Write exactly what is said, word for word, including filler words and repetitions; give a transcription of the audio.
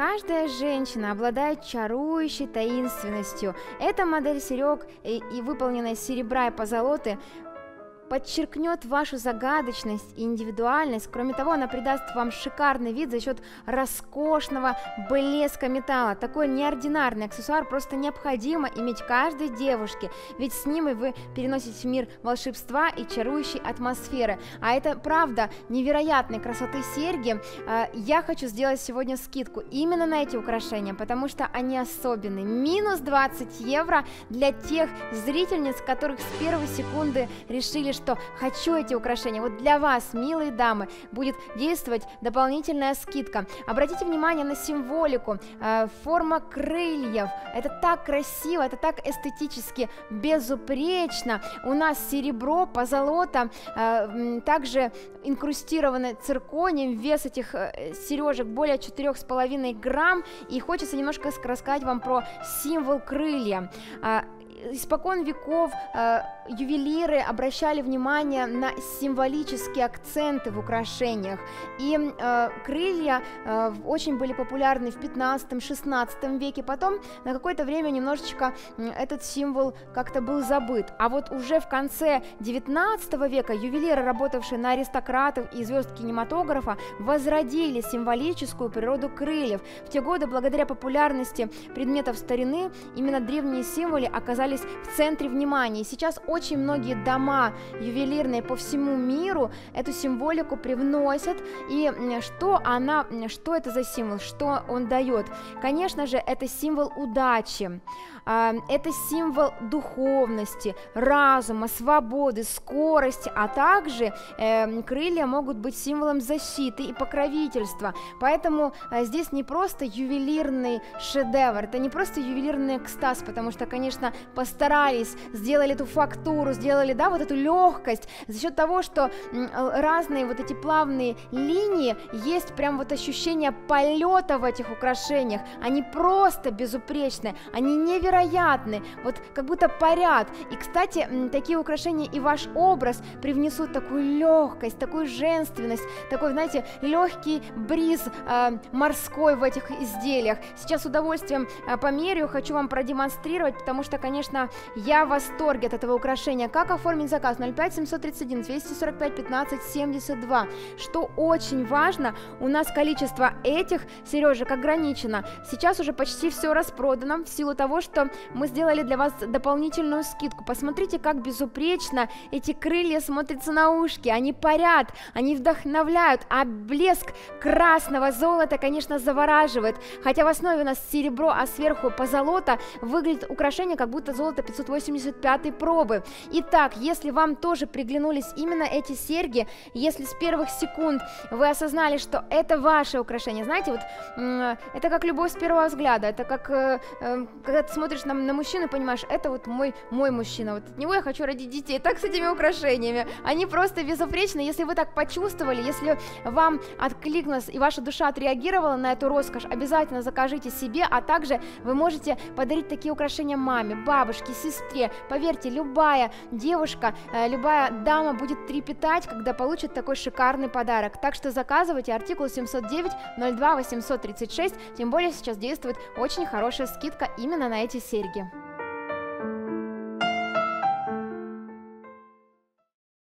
Каждая женщина обладает чарующей таинственностью. Эта модель серег и, и выполненная из серебра и позолоты подчеркнет вашу загадочность и индивидуальность. Кроме того, она придаст вам шикарный вид за счет роскошного блеска металла. Такой неординарный аксессуар просто необходимо иметь каждой девушке, ведь с ним и вы переноситесь в мир волшебства и чарующей атмосферы. А это правда невероятной красоты серьги. Я хочу сделать сегодня скидку именно на эти украшения, потому что они особенные. Минус двадцать евро для тех зрительниц, которых с первой секунды решили, что хочу эти украшения. Вот для вас, милые дамы, будет действовать дополнительная скидка. Обратите внимание на символику, э, форма крыльев. Это так красиво, это так эстетически безупречно. У нас серебро, позолота, э, также инкрустированы цирконием. Вес этих э, сережек более четырёх с половиной грамм. И хочется немножко рассказать вам про символ крылья. Испокон веков э, ювелиры обращали внимание на символические акценты в украшениях, и э, крылья э, очень были популярны в пятнадцатом-шестнадцатом веке, потом на какое-то время немножечко э, этот символ как-то был забыт, а вот уже в конце девятнадцатого века ювелиры, работавшие на аристократов и звезд кинематографа, возродили символическую природу крыльев. В те годы, благодаря популярности предметов старины, именно древние символы оказались в центре внимания. Сейчас очень многие дома ювелирные по всему миру эту символику привносят. И что она, что это за символ, что он дает? Конечно же, это символ удачи, это символ духовности, разума, свободы, скорости, а также крылья могут быть символом защиты и покровительства. Поэтому здесь не просто ювелирный шедевр, это не просто ювелирный экстаз, потому что, конечно, постарались, сделали эту фактуру, сделали, да, вот эту легкость за счет того, что разные вот эти плавные линии, есть прям вот ощущение полета в этих украшениях. Они просто безупречны, они невероятны, вот как будто парят. И, кстати, такие украшения и ваш образ привнесут такую легкость, такую женственность, такой, знаете, легкий бриз э, морской в этих изделиях. Сейчас с удовольствием э, померяю, хочу вам продемонстрировать, потому что, конечно, я в восторге от этого украшения. Как оформить заказ? ноль пять, семь три один, два четыре пять, пятнадцать, семьдесят два. Что очень важно, у нас количество этих сережек ограничено. Сейчас уже почти все распродано, в силу того, что мы сделали для вас дополнительную скидку. Посмотрите, как безупречно эти крылья смотрятся на ушке. Они парят, они вдохновляют, а блеск красного золота, конечно, завораживает. Хотя в основе у нас серебро, а сверху позолота, выглядит украшение как будто золото пятьсот восемьдесят пятой пробы. Итак, если вам тоже приглянулись именно эти серьги, если с первых секунд вы осознали, что это ваше украшение, знаете, вот это как любовь с первого взгляда, это как когда ты смотришь на, на мужчину и понимаешь, это вот мой, мой мужчина, вот от него я хочу родить детей. Так с этими украшениями, они просто безупречны. Если вы так почувствовали, если вам откликнулось и ваша душа отреагировала на эту роскошь, обязательно закажите себе, а также вы можете подарить такие украшения маме, бабушке, сестре. Поверьте, любая девушка, любая дама будет трепетать, когда получит такой шикарный подарок. Так что заказывайте артикул семь ноль девять ноль два восемь три шесть, тем более сейчас действует очень хорошая скидка именно на эти серьги.